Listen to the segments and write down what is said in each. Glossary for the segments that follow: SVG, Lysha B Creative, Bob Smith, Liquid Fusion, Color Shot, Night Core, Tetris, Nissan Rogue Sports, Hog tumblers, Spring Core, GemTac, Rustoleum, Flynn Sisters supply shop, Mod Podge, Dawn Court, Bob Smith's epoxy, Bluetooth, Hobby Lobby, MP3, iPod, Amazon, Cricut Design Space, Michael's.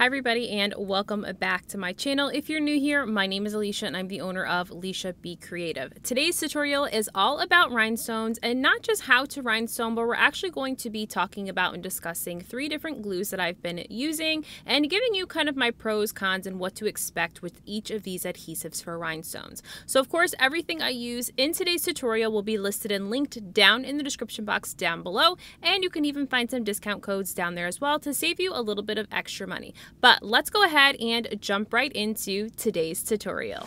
Hi everybody and welcome back to my channel. If you're new here, my name is Alicia and I'm the owner of Lysha B Creative. Today's tutorial is all about rhinestones and not just how to rhinestone, but we're actually going to be talking about and discussing three different glues that I've been using and giving you kind of my pros, cons, and what to expect with each of these adhesives for rhinestones. So of course, everything I use in today's tutorial will be listed and linked down in the description box down below, and you can even find some discount codes down there as well to save you a little bit of extra money. But let's go ahead and jump right into today's tutorial.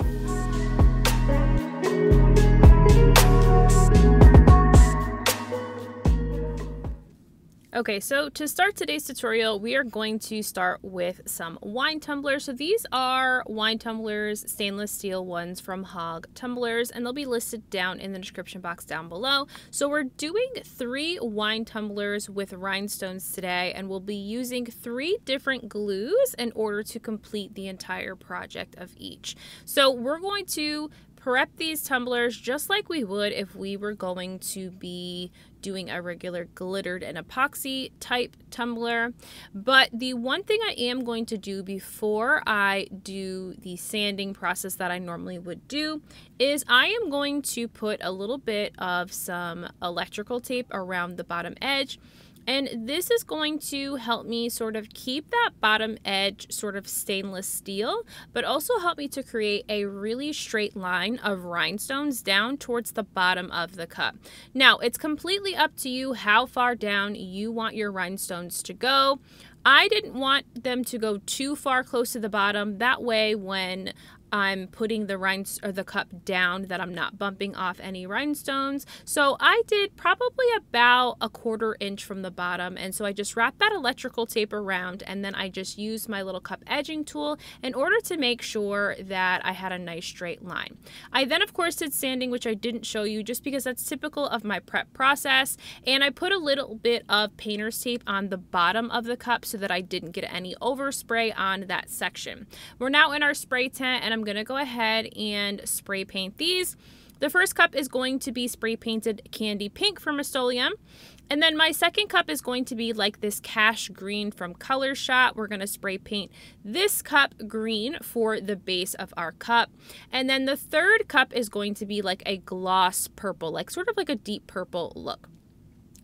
Okay, so to start today's tutorial, we are going to start with some wine tumblers. So these are wine tumblers, stainless steel ones from Hog Tumblers, and they'll be listed down in the description box down below. So we're doing three wine tumblers with rhinestones today, and we'll be using three different glues in order to complete the entire project of each. So we're going to prep these tumblers just like we would if we were going to be doing a regular glittered and epoxy type tumbler. But the one thing I am going to do before I do the sanding process that I normally would do is I am going to put a little bit of some electrical tape around the bottom edge. And this is going to help me sort of keep that bottom edge sort of stainless steel, but also help me to create a really straight line of rhinestones down towards the bottom of the cup. Now, it's completely up to you how far down you want your rhinestones to go. I didn't want them to go too far close to the bottom. That way, when I'm putting the cup down, that I'm not bumping off any rhinestones. So I did probably about a quarter inch from the bottom. And so I just wrapped that electrical tape around, and then I just used my little cup edging tool in order to make sure that I had a nice straight line. I then of course did sanding, which I didn't show you just because that's typical of my prep process. And I put a little bit of painter's tape on the bottom of the cup so that I didn't get any overspray on that section. We're now in our spray tent, and I'm going to go ahead and spray paint these. The first cup is going to be spray painted candy pink from Rustoleum. And then my second cup is going to be like this cash green from Color Shot. We're going to spray paint this cup green for the base of our cup. And then the third cup is going to be like a gloss purple, like sort of like a deep purple look.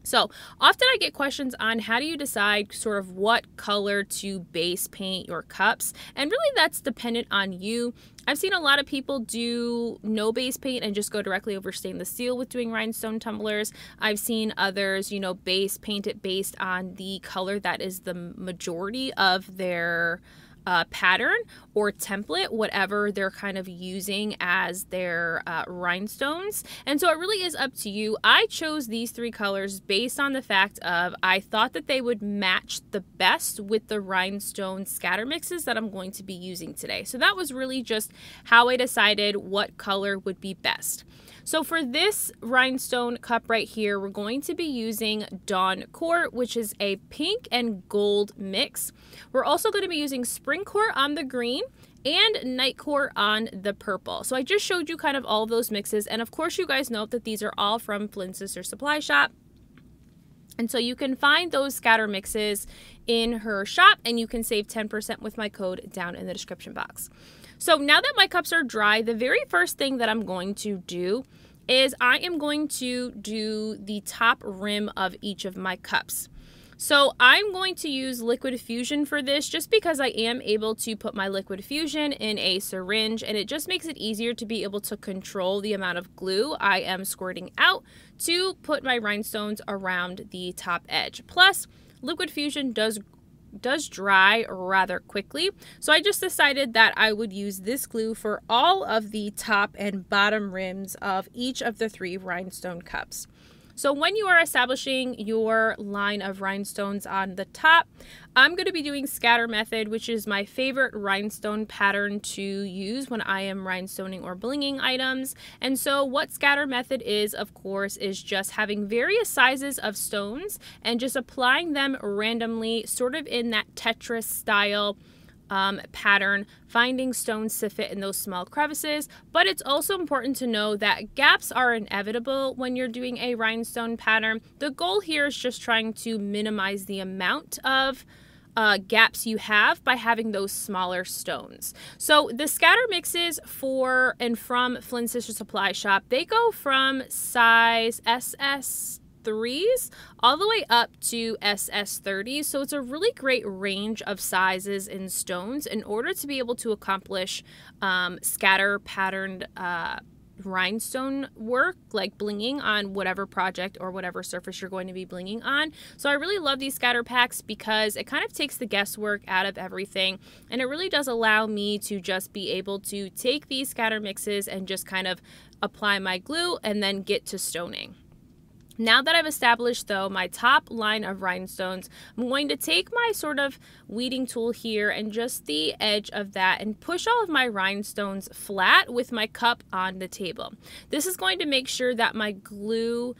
So often I get questions on how do you decide sort of what color to base paint your cups, and really that's dependent on you. I've seen a lot of people do no base paint and just go directly over stainless steel with doing rhinestone tumblers. I've seen others, you know, base paint it based on the color that is the majority of their pattern or template, whatever they're kind of using as their rhinestones. And so it really is up to you. I chose these three colors based on the fact of I thought that they would match the best with the rhinestone scatter mixes that I'm going to be using today. So that was really just how I decided what color would be best. So for this rhinestone cup right here, we're going to be using Dawn Court, which is a pink and gold mix. We're also going to be using Spring Core on the green and Night Core on the purple. So I just showed you kind of all of those mixes. And of course, you guys know that these are all from Flynn Sisters Supply Shop. And so you can find those scatter mixes in her shop, and you can save 10% with my code down in the description box. So now that my cups are dry, the very first thing that I'm going to do is I am going to do the top rim of each of my cups. So I'm going to use Liquid Fusion for this just because I am able to put my Liquid Fusion in a syringe, and it just makes it easier to be able to control the amount of glue I am squirting out to put my rhinestones around the top edge. Plus, Liquid Fusion does dry rather quickly. So I just decided that I would use this glue for all of the top and bottom rims of each of the three rhinestone cups. So when you are establishing your line of rhinestones on the top, I'm going to be doing scatter method, which is my favorite rhinestone pattern to use when I am rhinestoning or blinging items. And so what scatter method is, of course, is just having various sizes of stones and just applying them randomly, sort of in that Tetris style pattern, finding stones to fit in those small crevices. But it's also important to know that gaps are inevitable when you're doing a rhinestone pattern. The goal here is just trying to minimize the amount of gaps you have by having those smaller stones. So the scatter mixes for and from Flynn Sisters Supply Shop, they go from size SS3s all the way up to SS30s. So it's a really great range of sizes and stones in order to be able to accomplish scatter patterned rhinestone work, like blinging on whatever project or whatever surface you're going to be blinging on. So I really love these scatter packs because it kind of takes the guesswork out of everything, and it really does allow me to just be able to take these scatter mixes and just kind of apply my glue and then get to stoning. Now that I've established, though, my top line of rhinestones, I'm going to take my sort of weeding tool here and just the edge of that and push all of my rhinestones flat with my cup on the table. This is going to make sure that my glue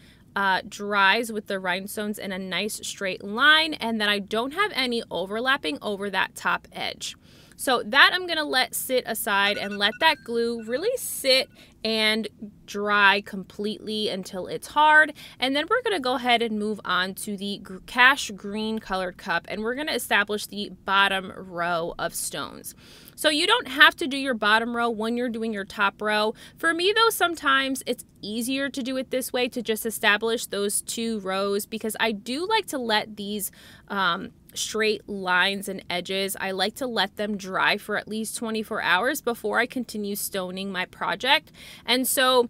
dries with the rhinestones in a nice straight line and that I don't have any overlapping over that top edge. So that I'm gonna let sit aside and let that glue really sit and dry completely until it's hard. And then we're gonna go ahead and move on to the cash green colored cup, and we're gonna establish the bottom row of stones. So you don't have to do your bottom row when you're doing your top row. For me, though, sometimes it's easier to do it this way, to just establish those two rows, because I do like to let these straight lines and edges, I like to let them dry for at least 24 hours before I continue stoning my project. And so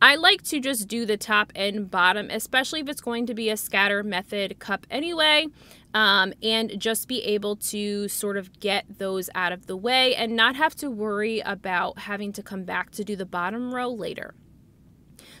I like to just do the top and bottom, especially if it's going to be a scatter method cup anyway, and just be able to sort of get those out of the way and not have to worry about having to come back to do the bottom row later.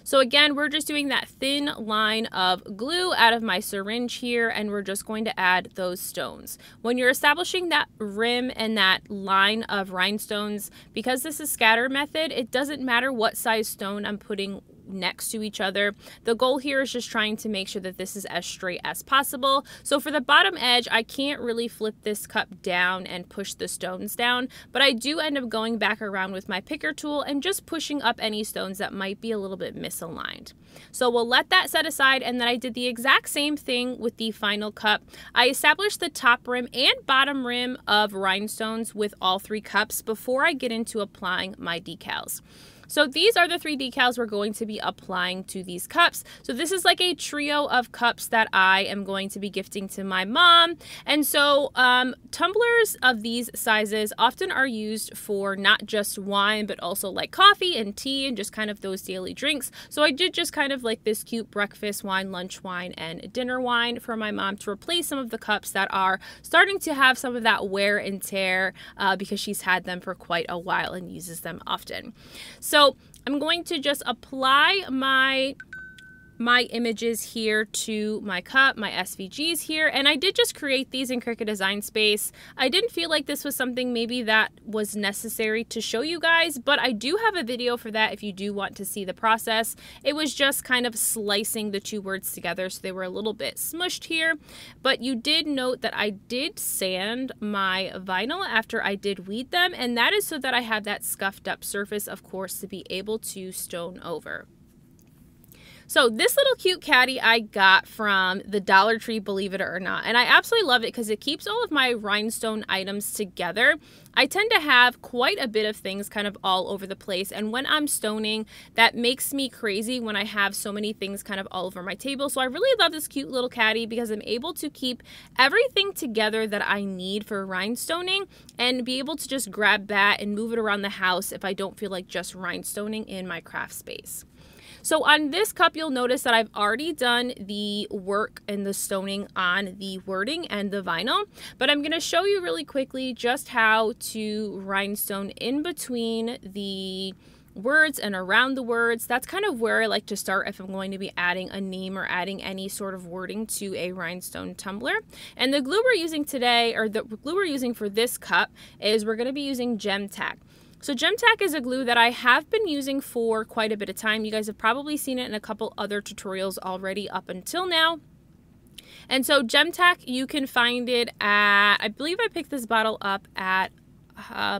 So again, we're just doing that thin line of glue out of my syringe here, and we're just going to add those stones. When you're establishing that rim and that line of rhinestones, because this is scatter method, it doesn't matter what size stone I'm putting next to each other. The goal here is just trying to make sure that this is as straight as possible. So for the bottom edge, I can't really flip this cup down and push the stones down, but I do end up going back around with my picker tool and just pushing up any stones that might be a little bit misaligned. So we'll let that set aside, and then I did the exact same thing with the final cup. I established the top rim and bottom rim of rhinestones with all three cups before I get into applying my decals. So these are the three decals we're going to be applying to these cups. So this is like a trio of cups that I am going to be gifting to my mom. And so tumblers of these sizes often are used for not just wine, but also like coffee and tea and just kind of those daily drinks. So I did just kind of like this cute breakfast wine, lunch wine, and dinner wine for my mom to replace some of the cups that are starting to have some of that wear and tear because she's had them for quite a while and uses them often. So I'm going to just apply my images here to my cup, my SVGs here, and I did just create these in Cricut Design Space. I didn't feel like this was something maybe that was necessary to show you guys, but I do have a video for that if you do want to see the process. It was just kind of slicing the two words together, so they were a little bit smushed here, but you did note that I did sand my vinyl after I did weed them, and that is so that I have that scuffed up surface, of course, to be able to stone over. So this little cute caddy I got from the Dollar Tree, believe it or not, and I absolutely love it because it keeps all of my rhinestone items together. I tend to have quite a bit of things kind of all over the place, and when I'm stoning, that makes me crazy when I have so many things kind of all over my table. So I really love this cute little caddy because I'm able to keep everything together that I need for rhinestoning and be able to just grab that and move it around the house if I don't feel like just rhinestoning in my craft space. So on this cup, you'll notice that I've already done the work and the stoning on the wording and the vinyl, but I'm gonna show you really quickly just how to rhinestone in between the words and around the words. That's kind of where I like to start if I'm going to be adding a name or adding any sort of wording to a rhinestone tumbler. And the glue we're using today, or the glue we're using for this cup, is we're gonna be using GemTac. So GemTac is a glue that I have been using for quite a bit of time. You guys have probably seen it in a couple other tutorials already up until now. And so GemTac, you can find it at, I believe I picked this bottle up at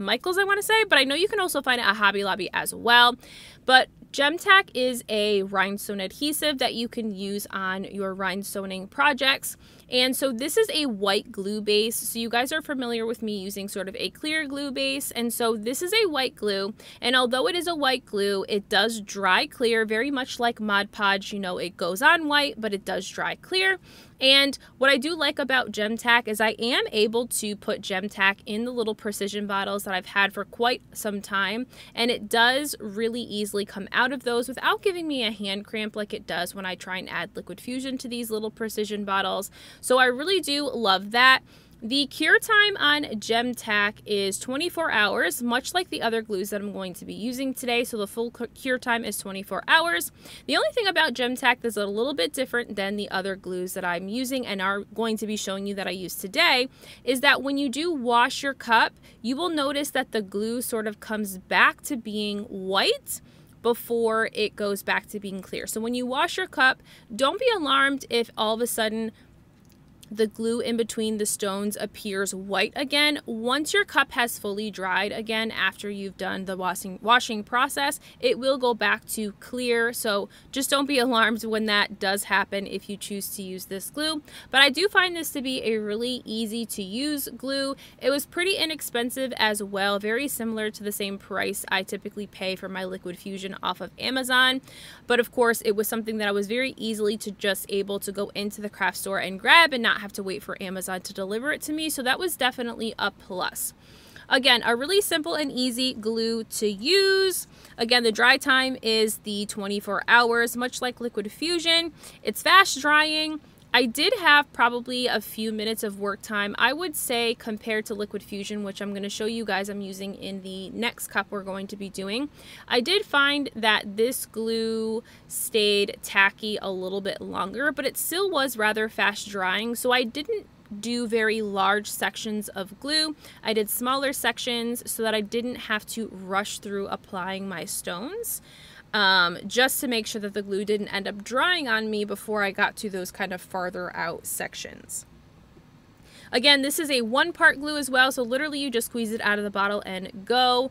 Michael's, I want to say, but I know you can also find it at Hobby Lobby as well. But GemTac is a rhinestone adhesive that you can use on your rhinestoning projects. And so this is a white glue base. So you guys are familiar with me using sort of a clear glue base. And so this is a white glue. And although it is a white glue, it does dry clear, very much like Mod Podge. You know, it goes on white, but it does dry clear. And what I do like about GemTac is I am able to put GemTac in the little precision bottles that I've had for quite some time, and it does really easily come out of those without giving me a hand cramp like it does when I try and add Liquid Fusion to these little precision bottles. So I really do love that. The cure time on GemTac is 24 hours, much like the other glues that I'm going to be using today. So the full cure time is 24 hours. The only thing about GemTac that's a little bit different than the other glues that I'm using and are going to be showing you that I use today is that when you do wash your cup, you will notice that the glue sort of comes back to being white before it goes back to being clear. So when you wash your cup, don't be alarmed if all of a sudden the glue in between the stones appears white again. Once your cup has fully dried again, after you've done the washing process, it will go back to clear. So just don't be alarmed when that does happen if you choose to use this glue. But I do find this to be a really easy to use glue. It was pretty inexpensive as well, very similar to the same price I typically pay for my Liquid Fusion off of Amazon. But of course, it was something that I was very easily to just able to go into the craft store and grab and not have to wait for Amazon to deliver it to me, so that was definitely a plus. Again, a really simple and easy glue to use. Again, the dry time is the 24 hours, much like Liquid Fusion. It's fast drying. I did have probably a few minutes of work time, I would say, compared to Liquid Fusion, which I'm going to show you guys I'm using in the next cup we're going to be doing. I did find that this glue stayed tacky a little bit longer, but it still was rather fast drying, so I didn't do very large sections of glue. I did smaller sections so that I didn't have to rush through applying my stones. Just to make sure that the glue didn't end up drying on me before I got to those kind of farther out sections. Again, this is a one-part glue as well, so literally you just squeeze it out of the bottle and go.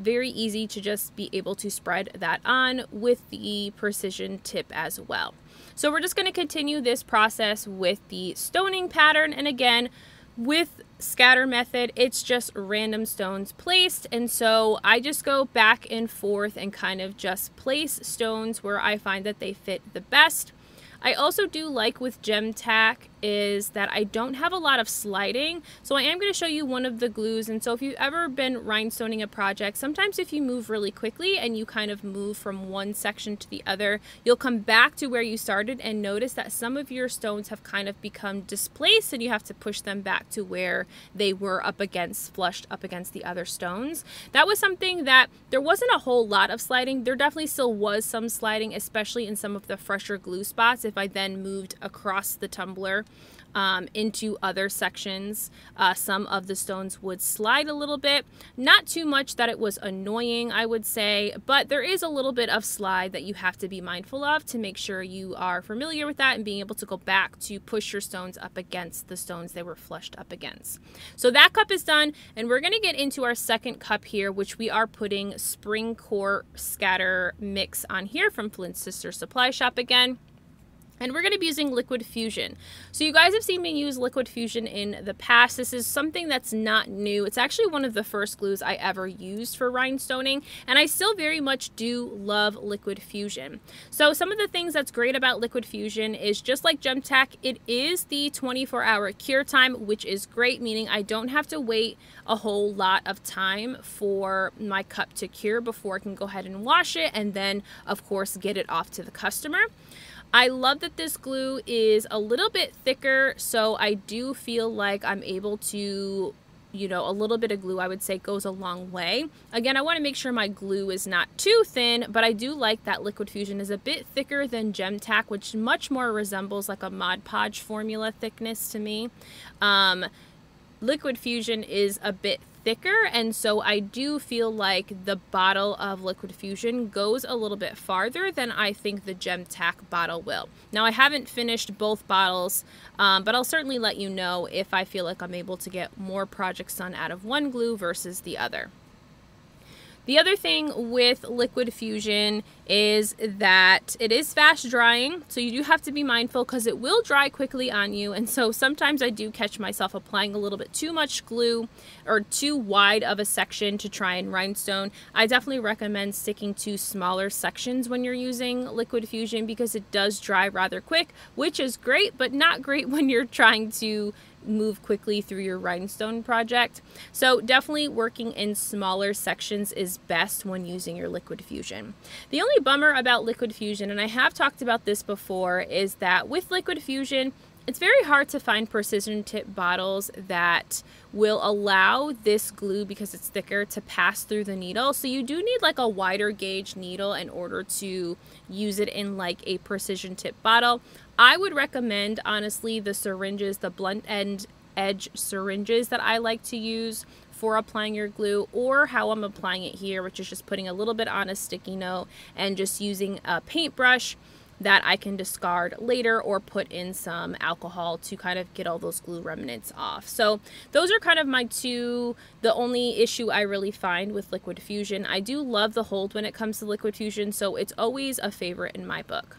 Very easy to just be able to spread that on with the precision tip as well. So we're just going to continue this process with the stoning pattern, and again, with scatter method, it's just random stones placed, and so I just go back and forth and kind of just place stones where I find that they fit the best. I also do like with GemTac is that I don't have a lot of sliding, so I am going to show you one of the glues. And so if you've ever been rhinestoning a project, sometimes if you move really quickly and you kind of move from one section to the other, you'll come back to where you started and notice that some of your stones have kind of become displaced and you have to push them back to where they were up against, flushed up against the other stones. That was something that there wasn't a whole lot of sliding. There definitely still was some sliding, especially in some of the fresher glue spots if I then moved across the tumbler into other sections. Some of the stones would slide a little bit, not too much that it was annoying, I would say, but there is a little bit of slide that you have to be mindful of to make sure you are familiar with that and being able to go back to push your stones up against the stones they were flushed up against. So that cup is done, and we're going to get into our second cup here, which we are putting Spring Core Scatter Mix on here from Flynn Sisters Supply Shop again. And we're going to be using Liquid Fusion. So you guys have seen me use Liquid Fusion in the past. This is something that's not new. It's actually one of the first glues I ever used for rhinestoning, and I still very much do love Liquid Fusion. So some of the things that's great about Liquid Fusion is, just like GemTac, it is the 24-hour cure time, which is great, meaning I don't have to wait a whole lot of time for my cup to cure before I can go ahead and wash it and then, of course, get it off to the customer. I love that this glue is a little bit thicker, so I do feel like I'm able to, you know, a little bit of glue, I would say, goes a long way. Again, I want to make sure my glue is not too thin, but I do like that Liquid Fusion is a bit thicker than GemTac, which much more resembles like a Mod Podge formula thickness to me. Liquid Fusion is a bit thicker, and so I do feel like the bottle of Liquid Fusion goes a little bit farther than I think the GemTac bottle will. Now, I haven't finished both bottles, but I'll certainly let you know if I feel like I'm able to get more projects done out of one glue versus the other. The other thing with Liquid Fusion is that it is fast drying, so you do have to be mindful because it will dry quickly on you. And so sometimes I do catch myself applying a little bit too much glue or too wide of a section to try and rhinestone. I definitely recommend sticking to smaller sections when you're using Liquid Fusion because it does dry rather quick, which is great, but not great when you're trying to move quickly through your rhinestone project. So definitely working in smaller sections is best when using your Liquid Fusion. The only bummer about Liquid Fusion, and I have talked about this before, is that with Liquid Fusion, it's very hard to find precision tip bottles that will allow this glue, because it's thicker, to pass through the needle. So you do need like a wider gauge needle in order to use it in like a precision tip bottle. I would recommend, honestly, the syringes, the blunt end edge syringes that I like to use for applying your glue, or how I'm applying it here, which is just putting a little bit on a sticky note and just using a paintbrush that I can discard later or put in some alcohol to kind of get all those glue remnants off. So those are kind of my two, the only issue I really find with Liquid Fusion. I do love the hold when it comes to Liquid Fusion, so it's always a favorite in my book.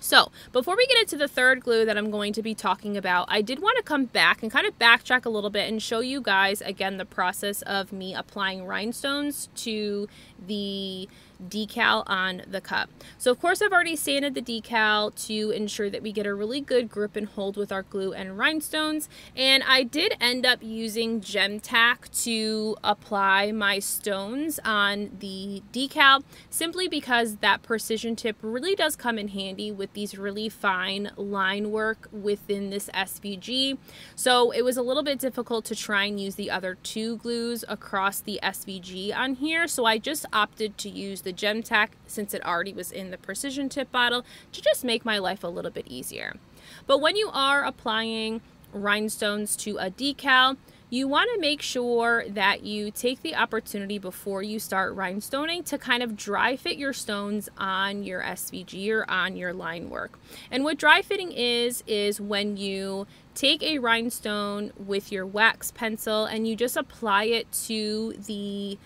So before we get into the third glue that I'm going to be talking about, I did want to come back and kind of backtrack a little bit and show you guys again the process of me applying rhinestones to the decal on the cup. So of course I've already sanded the decal to ensure that we get a really good grip and hold with our glue and rhinestones, and I did end up using GemTac to apply my stones on the decal, simply because that precision tip really does come in handy with these really fine line work within this SVG. So it was a little bit difficult to try and use the other two glues across the SVG on here, so I just opted to use the GemTac, since it already was in the precision tip bottle, to just make my life a little bit easier. But when you are applying rhinestones to a decal, you want to make sure that you take the opportunity before you start rhinestoning to kind of dry fit your stones on your SVG or on your line work. And what dry fitting is when you take a rhinestone with your wax pencil and you just apply it to the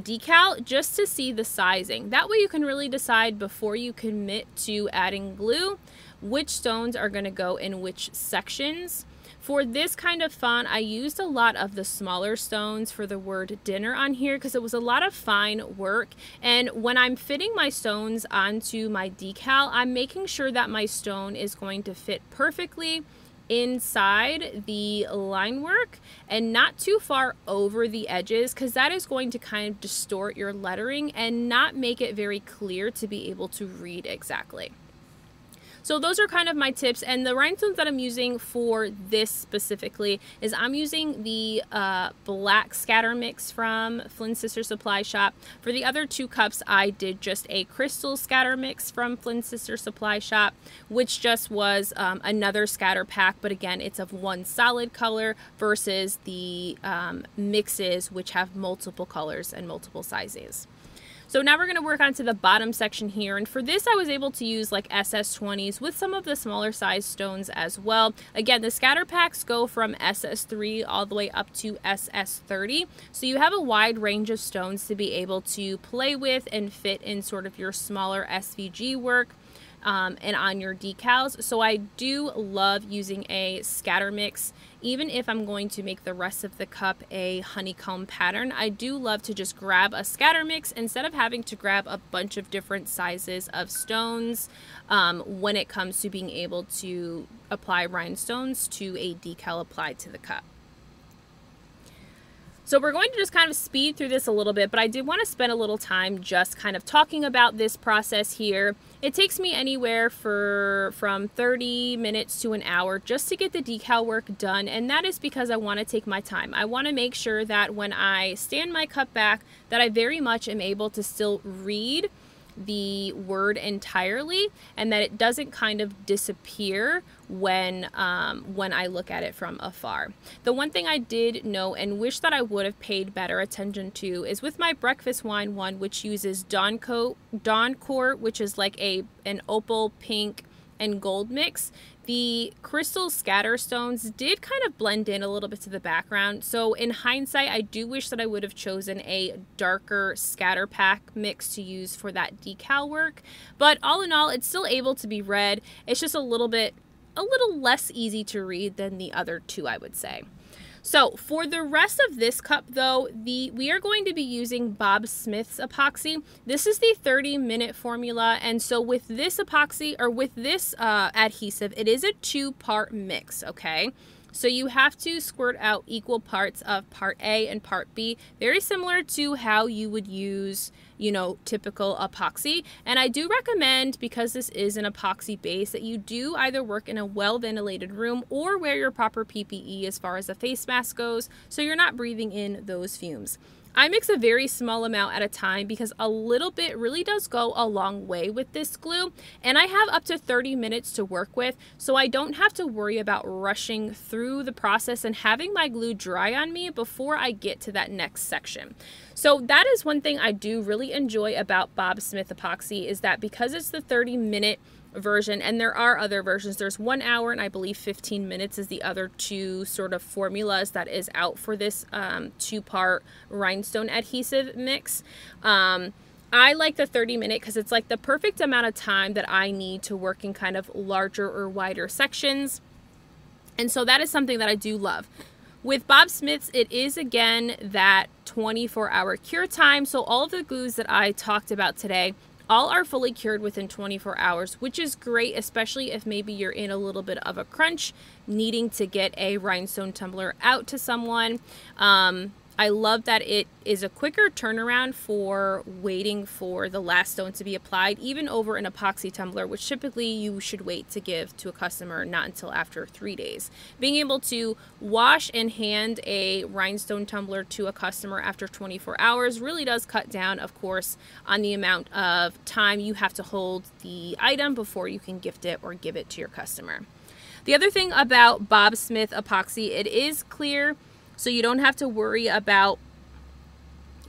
decal just to see the sizing. That way you can really decide before you commit to adding glue which stones are going to go in which sections. For this kind of font, I used a lot of the smaller stones for the word dinner on here because it was a lot of fine work, and when I'm fitting my stones onto my decal, I'm making sure that my stone is going to fit perfectly inside the line work and not too far over the edges, because that is going to kind of distort your lettering and not make it very clear to be able to read exactly. So those are kind of my tips, and the rhinestones that I'm using for this specifically is I'm using the black scatter mix from Flynn Sisters Supply Shop. For the other two cups, I did just a crystal scatter mix from Flynn Sisters Supply Shop, which just was another scatter pack, but again, it's of one solid color versus the mixes, which have multiple colors and multiple sizes. So now we're going to work onto the bottom section here, and for this I was able to use like SS20s with some of the smaller size stones as well. Again, the scatter packs go from SS3 all the way up to SS30, so you have a wide range of stones to be able to play with and fit in sort of your smaller SVG work and on your decals. So I do love using a scatter mix. Even if I'm going to make the rest of the cup a honeycomb pattern, I do love to just grab a scatter mix instead of having to grab a bunch of different sizes of stones when it comes to being able to apply rhinestones to a decal applied to the cup. So we're going to just kind of speed through this a little bit, but I did want to spend a little time just kind of talking about this process here. It takes me anywhere from 30 minutes to an hour just to get the decal work done, and that is because I want to take my time. I want to make sure that when I stand my cup back that I very much am able to still read the word entirely and that it doesn't kind of disappear when I look at it from afar. The one thing I did know and wish that I would have paid better attention to is with my breakfast wine one, which uses Dawn Court, which is like an opal pink and gold mix, the crystal scatter stones did kind of blend in a little bit to the background. So in hindsight, I do wish that I would have chosen a darker scatter pack mix to use for that decal work. But all in all, it's still able to be read. It's just a little less easy to read than the other two, I would say. So for the rest of this cup though, we are going to be using Bob Smith's epoxy. This is the 30-minute formula, and so with this epoxy, or with this adhesive, it is a two-part mix, okay? So you have to squirt out equal parts of part A and part B, very similar to how you would use, you know, typical epoxy. And I do recommend, because this is an epoxy base, that you do either work in a well-ventilated room or wear your proper PPE as far as a face mask goes, so you're not breathing in those fumes. I mix a very small amount at a time because a little bit really does go a long way with this glue, and I have up to 30 minutes to work with, so I don't have to worry about rushing through the process and having my glue dry on me before I get to that next section. So that is one thing I do really enjoy about Bob Smith epoxy, is that because it's the 30-minute version, and there are other versions, there's 1 hour and I believe 15 minutes is the other two sort of formulas that is out for this two-part rhinestone adhesive mix. I like the 30-minute because it's like the perfect amount of time that I need to work in kind of larger or wider sections, and so that is something that I do love. With Bob Smith's, it is again that 24-hour cure time, so all of the glues that I talked about today all are fully cured within 24 hours, which is great, especially if maybe you're in a little bit of a crunch, needing to get a rhinestone tumbler out to someone. I love that it is a quicker turnaround for waiting for the last stone to be applied, even over an epoxy tumbler, which typically you should wait to give to a customer, not until after 3 days. Being able to wash and hand a rhinestone tumbler to a customer after 24 hours really does cut down, of course, on the amount of time you have to hold the item before you can gift it or give it to your customer. The other thing about Bob Smith epoxy, it is clear, so you don't have to worry about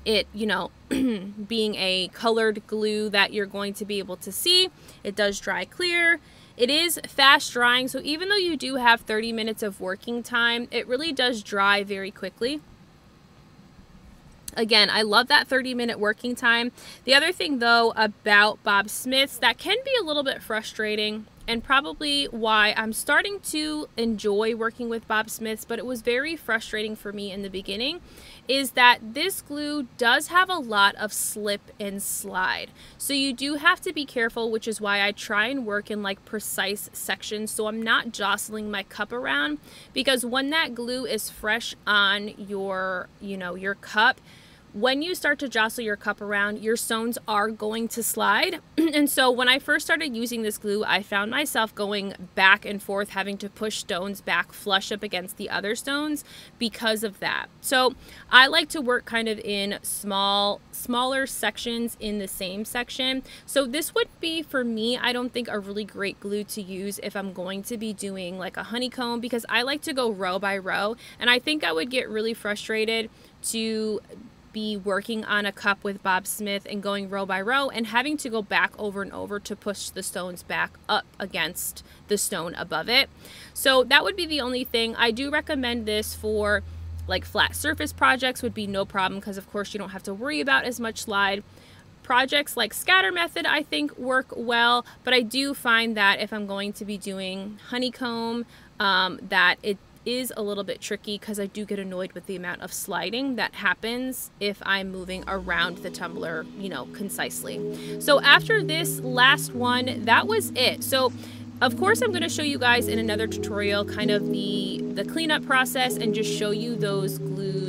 it, you know, being a colored glue that you're going to be able to see. It does dry clear. It is fast drying, so even though you do have 30 minutes of working time, it really does dry very quickly. Again, I love that 30-minute working time. The other thing though about Bob Smith's that can be a little bit frustrating, and probably why I'm starting to enjoy working with Bob Smith's, but it was very frustrating for me in the beginning, is that this glue does have a lot of slip and slide. So you do have to be careful, which is why I try and work in like precise sections, so I'm not jostling my cup around, because when that glue is fresh on your, you know, your cup, when you start to jostle your cup around, your stones are going to slide. And so when I first started using this glue, I found myself going back and forth, having to push stones back flush up against the other stones because of that. So I like to work kind of in smaller sections in the same section. So this would be, for me, I don't think a really great glue to use if I'm going to be doing like a honeycomb, because I like to go row by row, and I think I would get really frustrated to be working on a cup with Bob Smith and going row by row and having to go back over and over to push the stones back up against the stone above it. So that would be the only thing. I do recommend this for like flat surface projects, would be no problem, because of course you don't have to worry about as much slide. Projects like scatter method I think work well, but I do find that if I'm going to be doing honeycomb, that it is a little bit tricky, because I do get annoyed with the amount of sliding that happens if I'm moving around the tumbler, you know, concisely. So after this last one, that was it. So of course I'm going to show you guys in another tutorial kind of the cleanup process and just show you those glues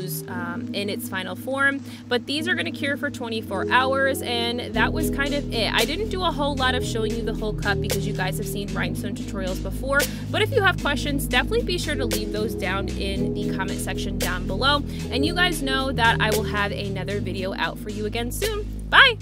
in its final form, but these are going to cure for 24 hours and that was kind of it. I didn't do a whole lot of showing you the whole cup because you guys have seen rhinestone tutorials before, but if you have questions, definitely be sure to leave those down in the comment section down below, and you guys know that I will have another video out for you again soon. Bye!